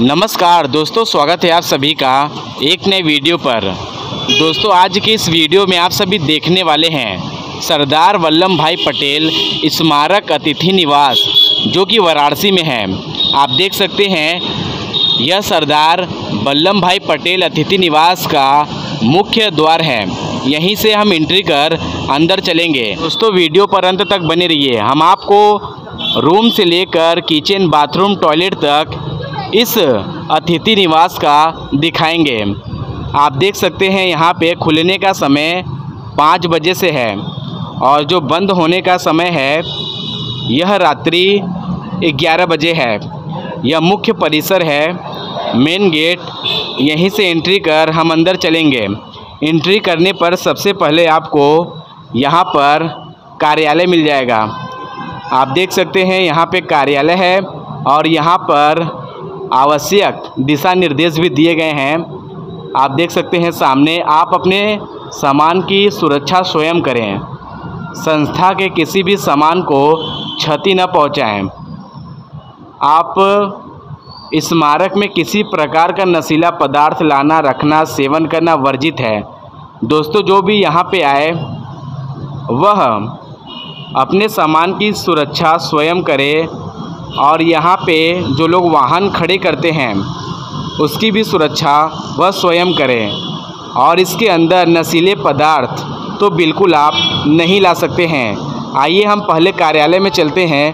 नमस्कार दोस्तों, स्वागत है आप सभी का एक नए वीडियो पर। दोस्तों, आज की इस वीडियो में आप सभी देखने वाले हैं सरदार वल्लभ भाई पटेल स्मारक अतिथि निवास, जो कि वाराणसी में है। आप देख सकते हैं यह सरदार वल्लभ भाई पटेल अतिथि निवास का मुख्य द्वार है। यहीं से हम एंट्री कर अंदर चलेंगे। दोस्तों, वीडियो पर अंत तक बने रहिए। हम आपको रूम से लेकर किचन, बाथरूम, टॉयलेट तक इस अतिथि निवास का दिखाएंगे। आप देख सकते हैं यहाँ पे खुलने का समय 5 बजे से है और जो बंद होने का समय है यह रात्रि 11 बजे है। यह मुख्य परिसर है, मेन गेट। यहीं से एंट्री कर हम अंदर चलेंगे। एंट्री करने पर सबसे पहले आपको यहाँ पर कार्यालय मिल जाएगा। आप देख सकते हैं यहाँ पे कार्यालय है और यहाँ पर आवश्यक दिशा निर्देश भी दिए गए हैं। आप देख सकते हैं सामने, आप अपने सामान की सुरक्षा स्वयं करें, संस्था के किसी भी सामान को क्षति न पहुंचाएं। आप स्मारक में किसी प्रकार का नशीला पदार्थ लाना, रखना, सेवन करना वर्जित है। दोस्तों, जो भी यहां पे आए वह अपने सामान की सुरक्षा स्वयं करे और यहाँ पे जो लोग वाहन खड़े करते हैं उसकी भी सुरक्षा वह स्वयं करें। और इसके अंदर नशीले पदार्थ तो बिल्कुल आप नहीं ला सकते हैं। आइए हम पहले कार्यालय में चलते हैं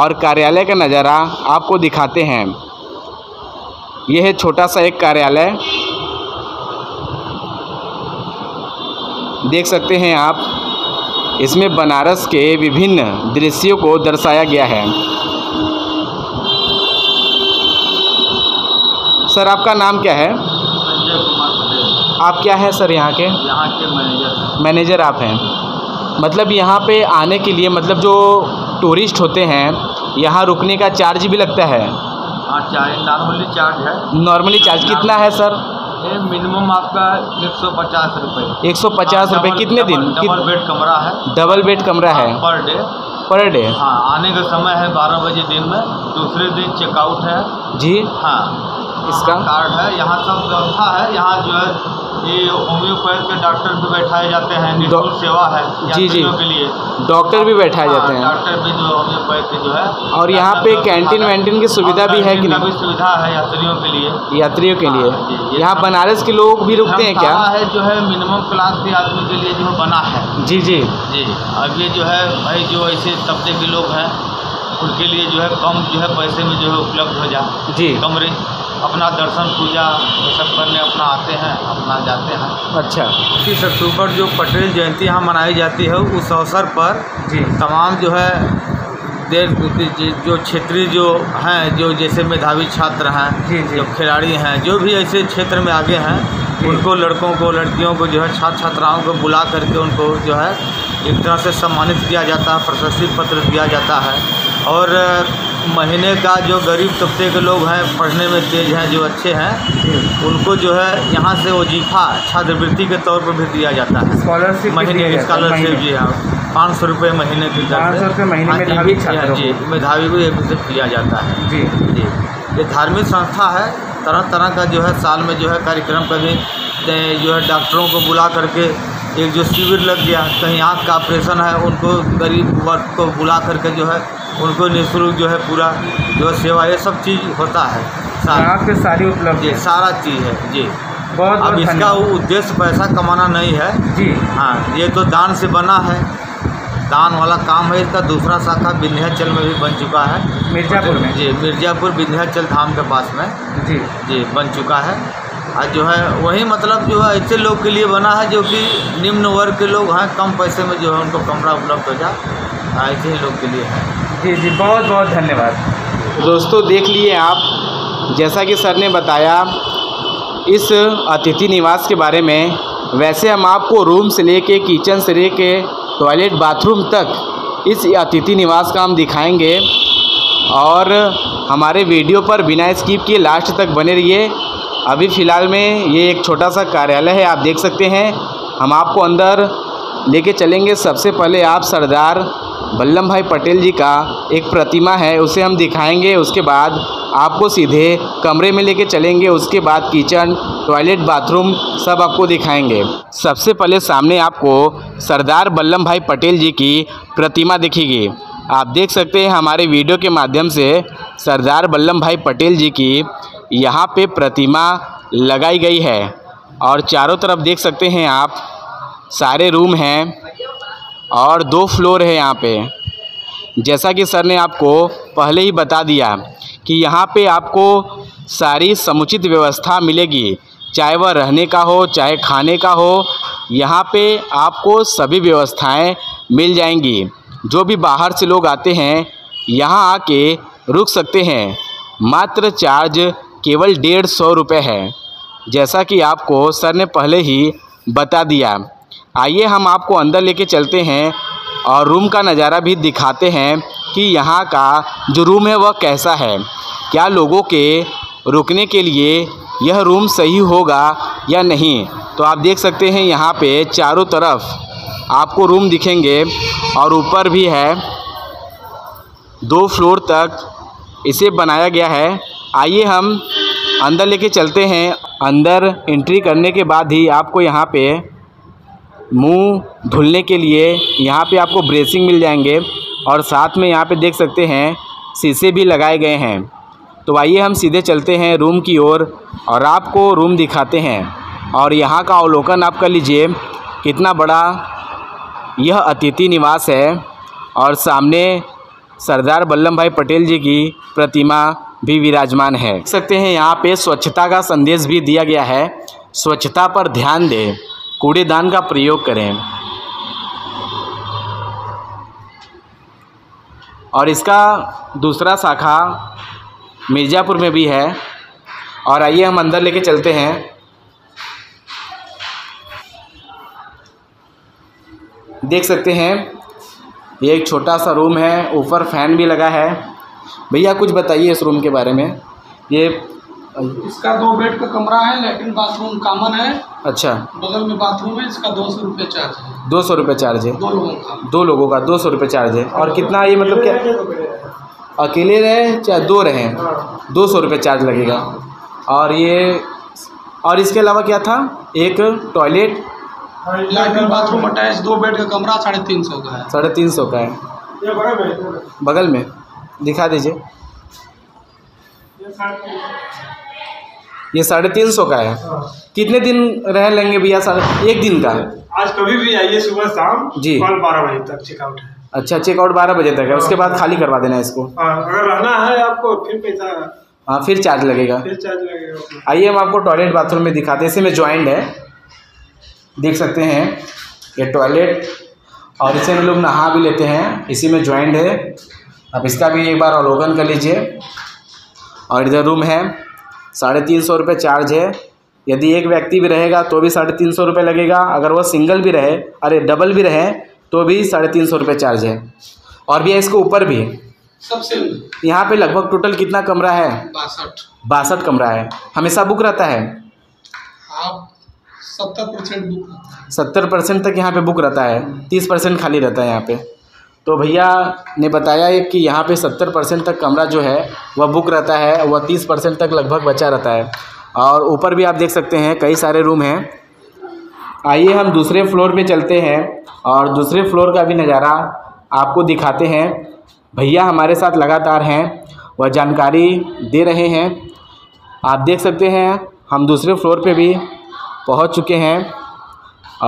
और कार्यालय का नज़ारा आपको दिखाते हैं। यह है छोटा सा एक कार्यालय, देख सकते हैं आप। इसमें बनारस के विभिन्न दृश्यों को दर्शाया गया है। सर, आपका नाम क्या है? संजय कुमार पटेल। आप क्या है सर यहाँ के? यहाँ के मैनेजर आप हैं। मतलब यहाँ पे आने के लिए, मतलब जो टूरिस्ट होते हैं, यहाँ रुकने का चार्ज भी लगता है? हाँ, चार्ज नॉर्मली चार्ज है। नॉर्मली चार्ज कितना है सर? मिनिमम आपका 150 रुपये। 150 रुपये कितने दिन? डबल बेड कमरा है। डबल बेड कमरा है पर डे। हाँ, आने का समय है 12 बजे दिन में, दूसरे दिन चेकआउट है जी। हाँ, इसका कार्ड है। यहाँ सब व्यवस्था है। यहाँ जो है ये होम्योपैथ के डॉक्टर भी बैठाए जाते हैं। निःशुल्क सेवा है यात्रियों के लिए। डॉक्टर भी बैठाए जाते हैं। डॉक्टर भी जो होम्योपैथ के जो है। और यहाँ पे कैंटीन वैंटीन की सुविधा भी है कि नहीं? सुविधा है यात्रियों के लिए। यात्रियों के लिए यहाँ बनारस के लोग भी रुकते हैं क्या? है जो है मिनिमम क्लास के आदमी के लिए जो बना है। जी जी जी। अब ये जो है भाई जो ऐसे तबके के लोग हैं उनके लिए जो है कम जो है पैसे में जो है उपलब्ध हो जाए जी। कमरे अपना दर्शन पूजा सब करने अपना आते हैं, अपना जाते हैं। अच्छा, 30 अक्टूबर जो पटेल जयंती यहाँ मनाई जाती है, उस अवसर पर जी तमाम जो है जो क्षेत्रीय जो हैं, जो जैसे मेधावी छात्र हैं, जो खिलाड़ी हैं, जो भी ऐसे क्षेत्र में आगे हैं, उनको लड़कों को, लड़कियों को जो है, छात्र छात्राओं को बुला करके उनको जो है एक तरह से सम्मानित किया जाता है, प्रशस्ति पत्र दिया जाता है। और महीने का जो गरीब तबके के लोग हैं, पढ़ने में तेज हैं, जो अच्छे हैं, उनको जो है यहाँ से वजीफा छात्रवृत्ति के तौर पर भी दिया जाता है। स्कॉलरशिप महीने की स्कॉलरशिप जी हाँ, 500 रुपये महीने की। 500 रुपये महीने जी मेधावी को ये दिया जाता है जी जी। ये धार्मिक संस्था है, तरह तरह का जो है साल में जो है कार्यक्रम, कभी जो है डॉक्टरों को बुला करके एक जो शिविर लग गया, कहीं आँख का ऑपरेशन है, उनको गरीब वर्ग को बुला करके जो है उनको निःशुल्क जो है पूरा जो सेवा, ये सब चीज़ होता है। आपके सारी उपलब्धि सारा चीज़ है जी। बहुत अब इसका उद्देश्य पैसा कमाना नहीं है जी। हाँ, ये तो दान से बना है, दान वाला काम है। इसका दूसरा शाखा विन्ध्याचल में भी बन चुका है, मिर्जापुर में जी। मिर्जापुर विन्ध्याचल धाम के पास में जी जी बन चुका है। और जो है वही मतलब जो है ऐसे लोग के लिए बना है जो कि निम्न वर्ग के लोग हैं, कम पैसे में जो है उनको कमरा उपलब्ध हो जाए, ऐसे ही लोग के लिए है जी जी। बहुत बहुत धन्यवाद। दोस्तों, देख लिए आप, जैसा कि सर ने बताया इस अतिथि निवास के बारे में। वैसे हम आपको रूम से लेके, किचन से लेके, टॉयलेट, बाथरूम तक इस अतिथि निवास का हम दिखाएंगे। और हमारे वीडियो पर बिना स्किप किए लास्ट तक बने रहिए। अभी फ़िलहाल में ये एक छोटा सा कार्यालय है, आप देख सकते हैं। हम आपको अंदर लेके चलेंगे। सबसे पहले आप सरदार वल्लभ भाई पटेल जी का एक प्रतिमा है उसे हम दिखाएंगे। उसके बाद आपको सीधे कमरे में लेके चलेंगे, उसके बाद किचन, टॉयलेट, बाथरूम सब आपको दिखाएंगे। सबसे पहले सामने आपको सरदार वल्लभ भाई पटेल जी की प्रतिमा दिखेगी। आप देख सकते हैं हमारे वीडियो के माध्यम से सरदार वल्लभ भाई पटेल जी की यहाँ पे प्रतिमा लगाई गई है। और चारों तरफ देख सकते हैं आप सारे रूम हैं और 2 फ्लोर है यहाँ पे। जैसा कि सर ने आपको पहले ही बता दिया कि यहाँ पे आपको सारी समुचित व्यवस्था मिलेगी, चाहे वह रहने का हो चाहे खाने का हो, यहाँ पे आपको सभी व्यवस्थाएं मिल जाएंगी। जो भी बाहर से लोग आते हैं यहाँ आके रुक सकते हैं। मात्र चार्ज केवल 150 रुपये है, जैसा कि आपको सर ने पहले ही बता दिया। आइए हम आपको अंदर लेके चलते हैं और रूम का नज़ारा भी दिखाते हैं कि यहाँ का जो रूम है वह कैसा है, क्या लोगों के रुकने के लिए यह रूम सही होगा या नहीं। तो आप देख सकते हैं यहाँ पे चारों तरफ आपको रूम दिखेंगे और ऊपर भी है, 2 फ्लोर तक इसे बनाया गया है। आइए हम अंदर लेके चलते हैं। अंदर एंट्री करने के बाद ही आपको यहाँ पे मुंह धुलने के लिए यहाँ पे आपको ब्रेसिंग मिल जाएंगे और साथ में यहाँ पे देख सकते हैं शीशे भी लगाए गए हैं। तो आइए हम सीधे चलते हैं रूम की ओर और आपको रूम दिखाते हैं। और यहाँ का अवलोकन आप कर लीजिए, कितना बड़ा यह अतिथि निवास है। और सामने सरदार वल्लभ भाई पटेल जी की प्रतिमा भी विराजमान है। देख सकते हैं यहाँ पे स्वच्छता का संदेश भी दिया गया है, स्वच्छता पर ध्यान दें, कूड़ेदान का प्रयोग करें। और इसका दूसरा शाखा मिर्जापुर में भी है। और आइए हम अंदर लेके चलते हैं। देख सकते हैं ये एक छोटा सा रूम है, ऊपर फैन भी लगा है। भैया कुछ बताइए इस रूम के बारे में। ये इसका 2 बेड का कमरा है, लेकिन बाथरूम कॉमन है। अच्छा, बगल में बाथरूम है। इसका 200 रुपये चार्ज है। 200 रुपये चार्ज है, 2 लोगों का 200 रुपये चार्ज है। और कितना ये मतलब क्या अकेले रहे चाहे 2 रहे, 200 रुपये चार्ज लगेगा। और ये और इसके अलावा क्या था, एक टॉयलेट, लेकिन बाथरूम अटैच, 2 बेड का कमरा, 350 का है। 350 का है, बगल में दिखा दीजिए। ये 350 का है। कितने दिन रह लेंगे भैया? 1 दिन का। आज कभी भी आइए, सुबह शाम जी, 12 बजे तक चेकआउट है। अच्छा, चेकआउट 12 बजे तक है, उसके बाद खाली करवा देना है इसको। अगर रहना है आपको फिर पैसा, हाँ फिर चार्ज लगेगा। आइए हम आपको टॉयलेट बाथरूम में दिखाते हैं। इसी में ज्वाइंट है, देख सकते हैं ये टॉयलेट, और इसे में लोग नहा भी लेते हैं, इसी में ज्वाइंट है। आप इसका भी एक बार अवलोकन कर लीजिए। और इधर रूम है, 350 रुपये चार्ज है। यदि एक व्यक्ति भी रहेगा तो भी 350 रुपये लगेगा, अगर वह सिंगल भी रहे, अरे डबल भी रहे तो भी 350 रुपये चार्ज है। और भी है इसके ऊपर भी सबसे। यहाँ पे लगभग टोटल कितना कमरा है? 62 कमरा है। हमेशा बुक रहता है, आप 70% बुक, 70% तक यहाँ पे बुक रहता है, 30% खाली रहता है यहाँ पे। तो भैया ने बताया कि यहाँ पे 70% तक कमरा जो है वह बुक रहता है, वह 30% तक लगभग बचा रहता है। और ऊपर भी आप देख सकते हैं कई सारे रूम हैं। आइए हम दूसरे फ्लोर पे चलते हैं और दूसरे फ्लोर का भी नज़ारा आपको दिखाते हैं। भैया हमारे साथ लगातार हैं, वह जानकारी दे रहे हैं। आप देख सकते हैं हम दूसरे फ्लोर पर भी पहुँच चुके हैं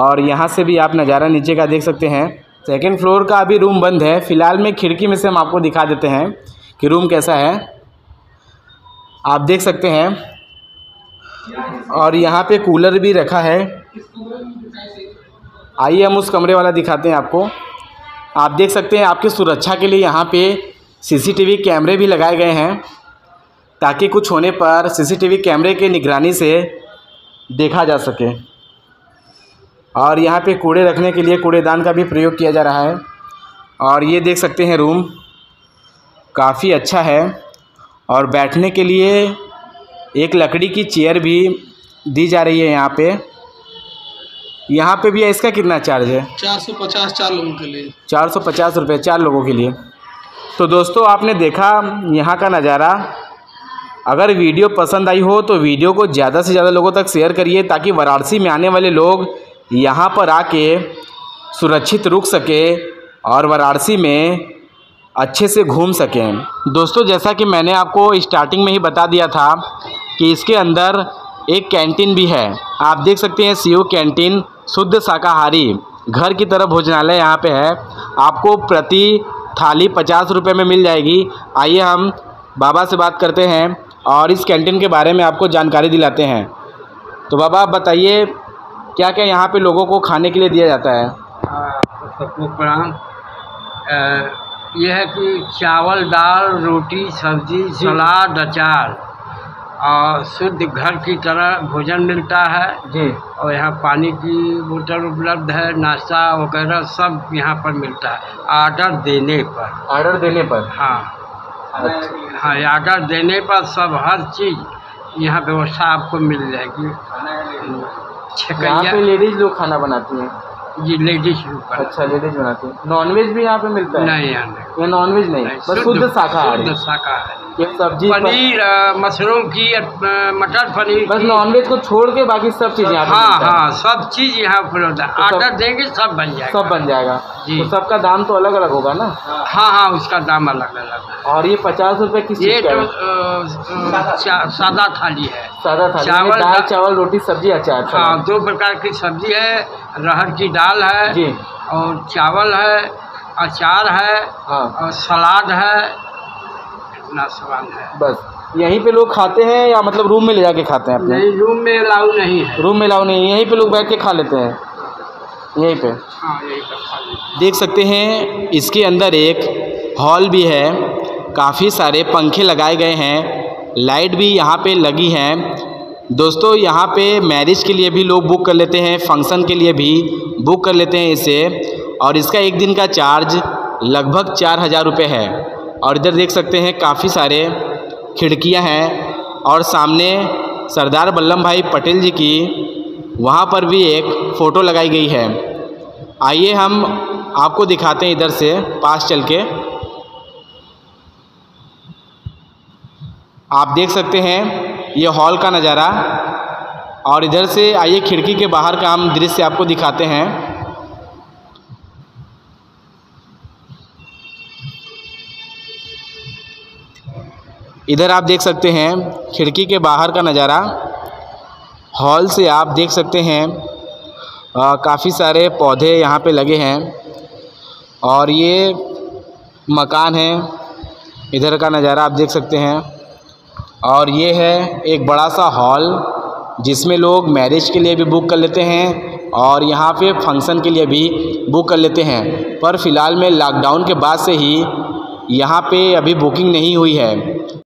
और यहाँ से भी आप नज़ारा नीचे का देख सकते हैं। सेकेंड फ्लोर का अभी रूम बंद है फ़िलहाल में। खिड़की में से हम आपको दिखा देते हैं कि रूम कैसा है, आप देख सकते हैं। और यहाँ पे कूलर भी रखा है। आइए हम उस कमरे वाला दिखाते हैं आपको। आप देख सकते हैं आपकी सुरक्षा के लिए यहाँ पे सीसीटीवी कैमरे भी लगाए गए हैं, ताकि कुछ होने पर सीसीटीवी कैमरे के निगरानी से देखा जा सके। और यहाँ पे कूड़े रखने के लिए कूड़ेदान का भी प्रयोग किया जा रहा है। और ये देख सकते हैं रूम काफ़ी अच्छा है। और बैठने के लिए एक लकड़ी की चेयर भी दी जा रही है यहाँ पे। यहाँ पे भी इसका कितना चार्ज है? 450, 4 लोगों के लिए। 450 रुपये 4 लोगों के लिए। तो दोस्तों आपने देखा यहाँ का नज़ारा। अगर वीडियो पसंद आई हो तो वीडियो को ज़्यादा से ज़्यादा लोगों तक शेयर करिए ताकि वाराणसी में आने वाले लोग यहाँ पर आके सुरक्षित रुक सकें और वाराणसी में अच्छे से घूम सकें। दोस्तों, जैसा कि मैंने आपको स्टार्टिंग में ही बता दिया था कि इसके अंदर एक कैंटीन भी है। आप देख सकते हैं सीयू कैंटीन, शुद्ध शाकाहारी घर की तरह भोजनालय यहाँ पे है। आपको प्रति थाली 50 रुपये में मिल जाएगी। आइए हम बाबा से बात करते हैं और इस कैंटीन के बारे में आपको जानकारी दिलाते हैं। तो बाबा, आप बताइए क्या क्या यहाँ पे लोगों को खाने के लिए दिया जाता है? सबको प्रणाम। यह है कि चावल, दाल, रोटी, सब्जी, सलाद, अचार और शुद्ध घर की तरह भोजन मिलता है जी। और यहाँ पानी की बोतल उपलब्ध है, नाश्ता वगैरह सब यहाँ पर मिलता है ऑर्डर देने पर। ऑर्डर देने पर? हाँ, अच्छा। हाँ, ऑर्डर देने पर सब हर चीज़ यहाँ व्यवस्था आपको मिल जाएगी। यहाँ पे लेडीज़ लोग खाना बनाती हैं जी? लेडीज लोग। अच्छा, लेडीज बनाती हैं। नॉनवेज भी यहाँ पे मिलता है? नहीं, यहाँ नॉनवेज नहीं, बस शुद्ध शाकाहारी। शाकाहारी सब्जी, पनीर, मशरूम की, मटर पनीर, बस नॉनवेज को छोड़ के बाकी सब चीज़ें यहाँ। हाँ हाँ, सब चीज़ यहाँ उपलब्ध है। ऑर्डर देंगे सब बन जाएगा। सब बन जाएगा जी। तो सबका दाम तो अलग अलग होगा ना? हाँ हाँ, उसका दाम अलग अलग है। और ये 50 रुपये किस चीज़ का है? सादा थाली है। सादा थाली, चावल, दाल, चावल, रोटी, सब्जी, अचार। हाँ, 2 प्रकार की सब्जी है, अरहर की दाल है जी, और चावल है, अचार है और सलाद है। सवाल है बस यहीं पे लोग खाते हैं या मतलब रूम में ले जाके खाते हैं? अपने रूम में अलाउ नहीं है। रूम में अलाउ नहीं है, यहीं पे लोग बैठ के खा लेते हैं यहीं पे। हाँ, यहीं पे खा लेते। देख सकते हैं इसके अंदर एक हॉल भी है, काफ़ी सारे पंखे लगाए गए हैं, लाइट भी यहाँ पे लगी हैं। दोस्तों, यहाँ पे मैरिज के लिए भी लोग बुक कर लेते हैं, फंक्शन के लिए भी बुक कर लेते हैं इसे। और इसका एक दिन का चार्ज लगभग 4000 रुपये है। और इधर देख सकते हैं काफ़ी सारे खिड़कियां हैं और सामने सरदार वल्लभ भाई पटेल जी की वहां पर भी एक फ़ोटो लगाई गई है। आइए हम आपको दिखाते हैं इधर से पास चल के। आप देख सकते हैं ये हॉल का नज़ारा। और इधर से आइए खिड़की के बाहर का हम दृश्य आपको दिखाते हैं। इधर आप देख सकते हैं खिड़की के बाहर का नज़ारा। हॉल से आप देख सकते हैं काफ़ी सारे पौधे यहाँ पे लगे हैं। और ये मकान है, इधर का नज़ारा आप देख सकते हैं। और ये है एक बड़ा सा हॉल जिसमें लोग मैरिज के लिए भी बुक कर लेते हैं और यहाँ पे फंक्शन के लिए भी बुक कर लेते हैं। पर फ़िलहाल में लॉकडाउन के बाद से ही यहाँ पे अभी बुकिंग नहीं हुई है।